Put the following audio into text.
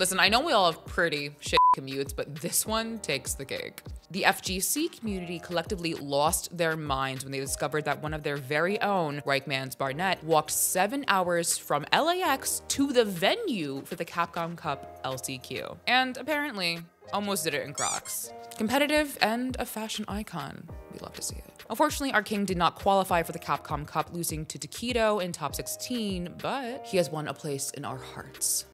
Listen, I know we all have pretty shit commutes, but this one takes the cake. The FGC community collectively lost their minds when they discovered that one of their very own, Rikemansbarnet, walked 7 hours from LAX to the venue for the Capcom Cup LCQ. And apparently, almost did it in Crocs. Competitive and a fashion icon. We love to see it. Unfortunately, our king did not qualify for the Capcom Cup, losing to Tokido in top 16, but he has won a place in our hearts.